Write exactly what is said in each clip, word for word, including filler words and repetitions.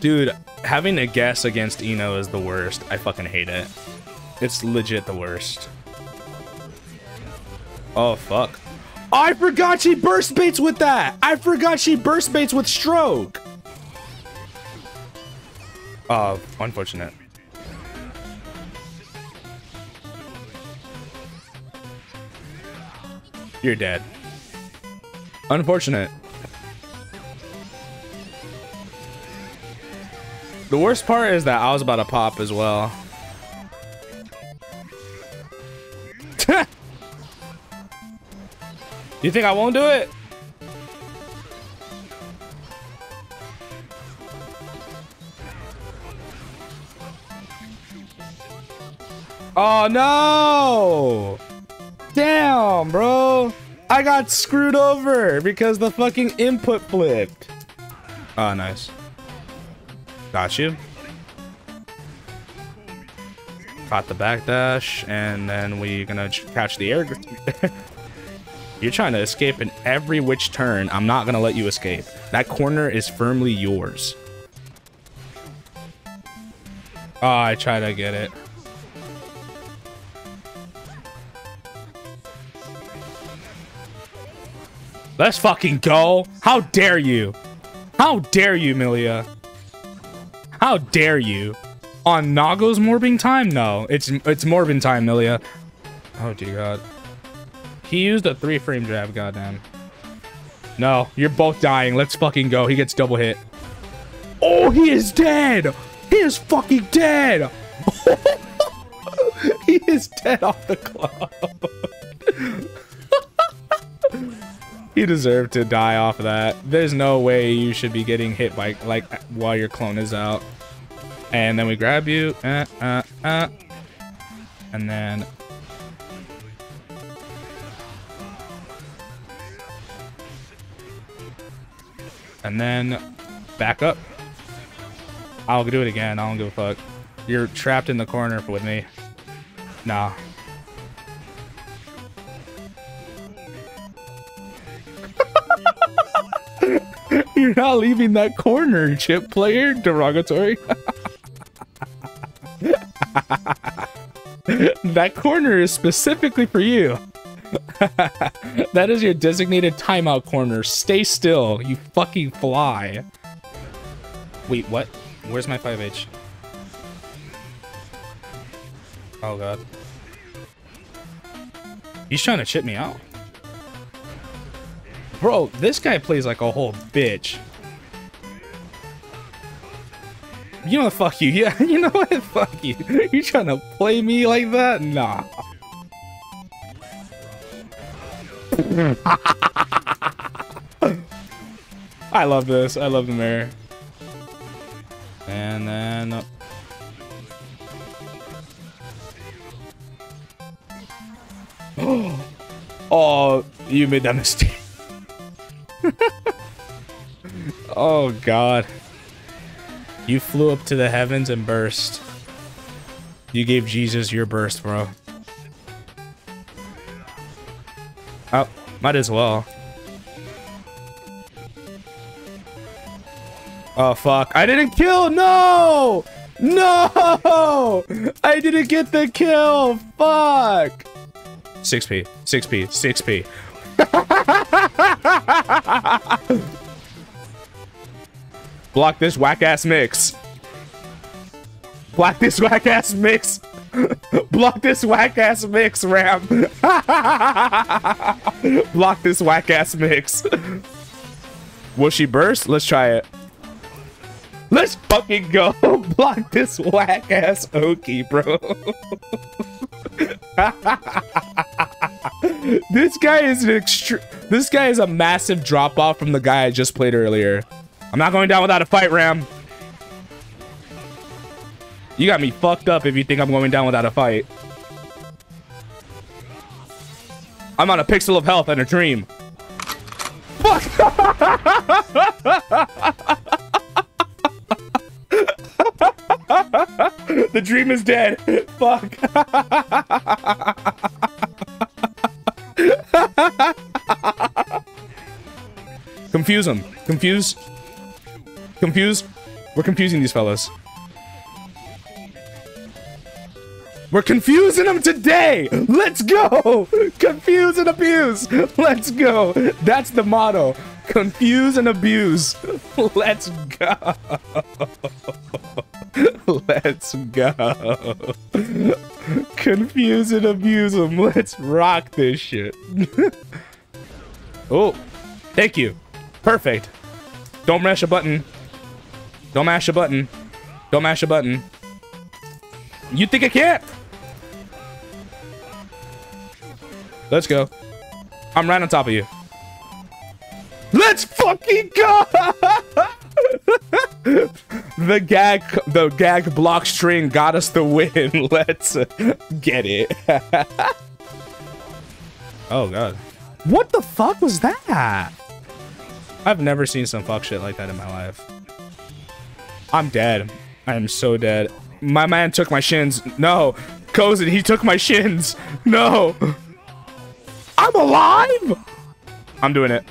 Dude, having to guess against Eno is the worst. I fucking hate it. It's legit the worst. Oh, fuck. I forgot she burst baits with that! I forgot she burst baits with stroke! Oh, unfortunate. You're dead. Unfortunate. The worst part is that I was about to pop as well. You think I won't do it? Oh no! Damn, bro! I got screwed over because the fucking input flipped. Oh, nice. Got you. Caught the backdash, and then we're gonna catch the air. You're trying to escape in every which turn. I'm not gonna let you escape. That corner is firmly yours. Oh, I try to get it. Let's fucking go. How dare you? How dare you, Millia? How dare you? On Nago's morbing time? No, it's it's morbing time, Millia. Oh dear God. He used a three-frame jab, goddamn. No, you're both dying. Let's fucking go. He gets double hit. Oh, he is dead. He is fucking dead. He is dead off the club. He deserved to die off of that. There's no way you should be getting hit by, like, while your clone is out. And then we grab you. Uh, uh, uh. And then... And then... Back up. I'll do it again. I don't give a fuck. You're trapped in the corner with me. Nah. You're not leaving that corner, chip player. Derogatory. That corner is specifically for you. That is your designated timeout corner. Stay still, you fucking fly. Wait, what? Where's my five H? Oh, God. He's trying to chip me out. Bro, this guy plays like a whole bitch. You know what? Fuck you. Yeah, you know what? Fuck you. You trying to play me like that? Nah. I love this. I love the mirror. And then... Uh... Oh, you made that mistake. Oh God. You flew up to the heavens and burst. You gave Jesus your burst, bro. Oh, might as well. Oh fuck, I didn't kill, no! No! I didn't get the kill, fuck! six P, six P, six P. Block this whack-ass mix. Block this whack-ass mix. Block this whack-ass mix, Ram. Block this whack-ass mix. Will she burst? Let's try it. Let's fucking go. Block this whack-ass Oki, bro. This guy is an extre- This guy is a massive drop-off from the guy I just played earlier. I'm not going down without a fight, Ram. You got me fucked up if you think I'm going down without a fight. I'm on a pixel of health and a dream. Fuck! The dream is dead. Fuck. Confuse him. Confuse. Confuse. We're confusing these fellas. We're confusing them today! Let's go! Confuse and abuse! Let's go! That's the motto. Confuse and abuse. Let's go! Let's go! Confuse and abuse them. Let's rock this shit. Oh, thank you. Perfect. Don't mash a button. Don't mash a button. Don't mash a button. You think I can't? Let's go. I'm right on top of you. Let's fucking go! The gag, the gag block string got us the win. Let's get it. Oh god. What the fuck was that? I've never seen some fuck shit like that in my life. I'm dead. I am so dead. My man took my shins. No. Cozen, he took my shins. No. I'm alive? I'm doing it.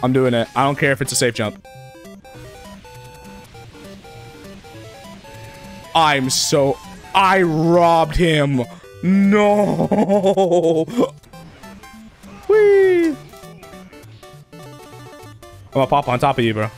I'm doing it. I don't care if it's a safe jump. I'm so... I robbed him. No. Whee. I'm gonna pop on top of you, bro.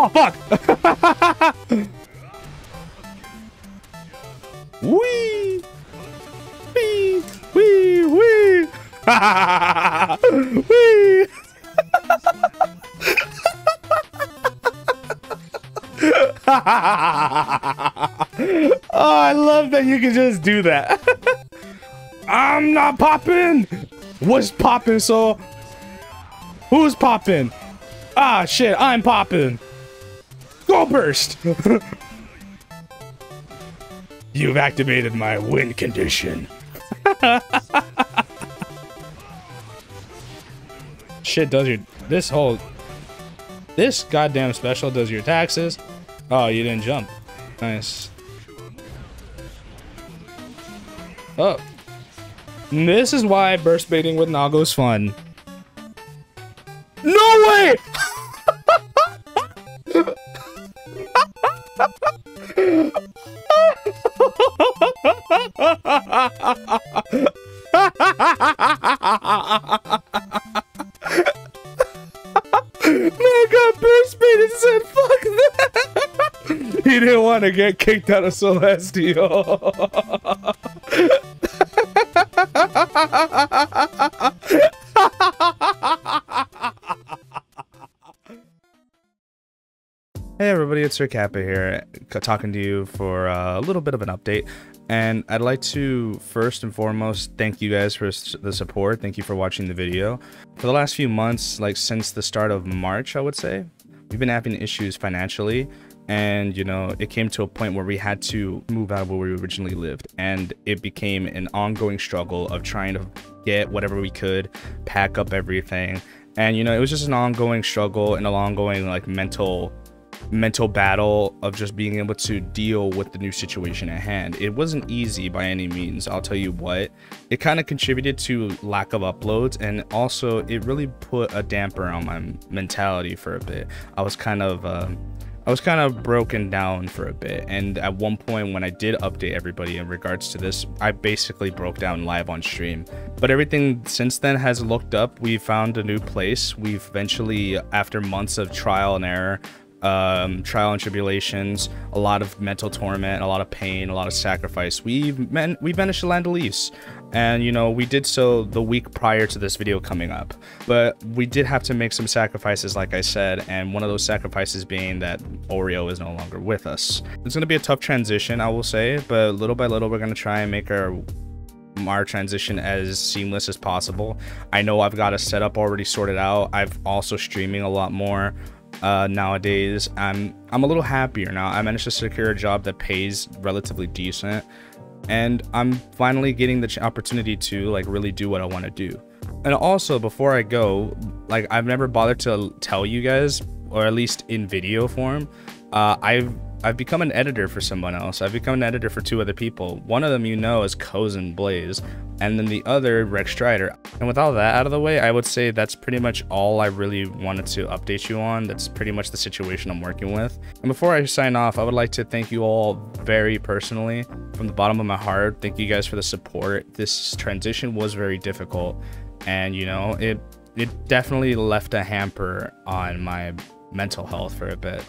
Oh, fuck. Wee! Wee! Wee! Wee! Ha! Wee! Oh, I love that you can just do that. I'm not popping. What's popping, so? Who's popping? Ah, shit! I'm popping. Go burst. You've activated my win condition. Shit does your... This whole... This goddamn special does your taxes. Oh, you didn't jump. Nice. Oh. This is why burst baiting with Nago is fun. No way! He didn't want to get kicked out of Celestial. Hey everybody, it's Sir Kappa here, talking to you for a little bit of an update. And I'd like to first and foremost thank you guys for the support. Thank you for watching the video. For the last few months, like since the start of March, I would say, we've been having issues financially. And, you know, it came to a point where we had to move out of where we originally lived. And it became an ongoing struggle of trying to get whatever we could, pack up everything. And, you know, it was just an ongoing struggle and an ongoing, like, mental mental battle of just being able to deal with the new situation at hand. It wasn't easy by any means, I'll tell you what. It kind of contributed to lack of uploads, and also it really put a damper on my mentality for a bit. I was kind of... Uh, I was kind of broken down for a bit, and at one point when I did update everybody in regards to this, I basically broke down live on stream. But everything since then has looked up. We found a new place. We've eventually, after months of trial and error, um, trial and tribulations, a lot of mental torment, a lot of pain, a lot of sacrifice, we've, man we managed to land a lease. And, you know, we did so the week prior to this video coming up. But we did have to make some sacrifices, like I said, and one of those sacrifices being that Oreo is no longer with us. It's going to be a tough transition, I will say, but little by little, we're going to try and make our... our transition as seamless as possible. I know I've got a setup already sorted out. I've also streaming a lot more. Uh, nowadays, I'm I'm a little happier now. I managed to secure a job that pays relatively decent. And I'm finally getting the opportunity to like really do what I want to do. And also, before I go, like I've never bothered to tell you guys, or at least in video form, uh, I've I've become an editor for someone else. I've become an editor for two other people. One of them you know is Cozen Blaze, and then the other Rex Strider. And with all that out of the way, I would say that's pretty much all I really wanted to update you on. That's pretty much the situation I'm working with. And before I sign off, I would like to thank you all very personally from the bottom of my heart. Thank you guys for the support. This transition was very difficult, and you know, it it definitely left a hamper on my mental health for a bit.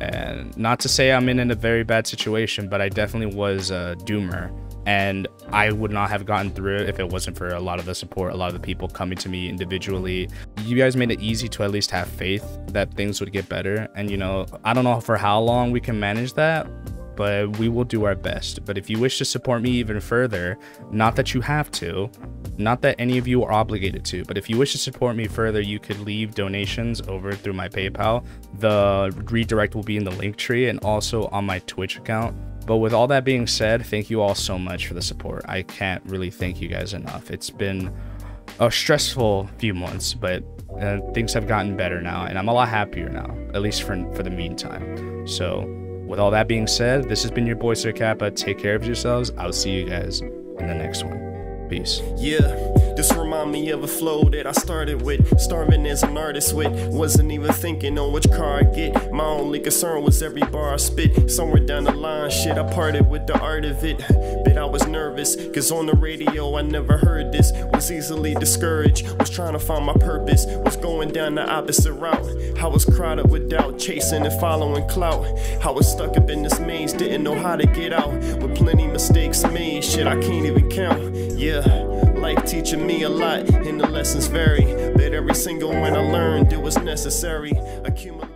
And not to say I'm in, in a very bad situation, but I definitely was a doomer, and I would not have gotten through it if it wasn't for a lot of the support, a lot of the people coming to me individually. You guys made it easy to at least have faith that things would get better. And you know, I don't know for how long we can manage that, but we will do our best. But if you wish to support me even further, not that you have to, not that any of you are obligated to, but if you wish to support me further, you could leave donations over through my PayPal. The redirect will be in the link tree and also on my Twitch account. But with all that being said, thank you all so much for the support. I can't really thank you guys enough. It's been a stressful few months, but uh, things have gotten better now, and I'm a lot happier now, at least for, for the meantime. So with all that being said, this has been your boy Sir Kappa. Take care of yourselves. I'll see you guys in the next one. Peace. Yeah, this remind me of a flow that I started with. Starving as an artist with. Wasn't even thinking on which car I get. My only concern was every bar I spit. Somewhere down the line, shit, I parted with the art of it. But I was nervous, cause on the radio I never heard this. Was easily discouraged, was trying to find my purpose. Was going down the opposite route. I was crowded with doubt, chasing and following clout. I was stuck up in this maze, didn't know how to get out. With plenty mistakes made, shit, I can't even count. Yeah. Life teaching me a lot, and the lessons vary. But every single one I learned, it was necessary. Accumulate.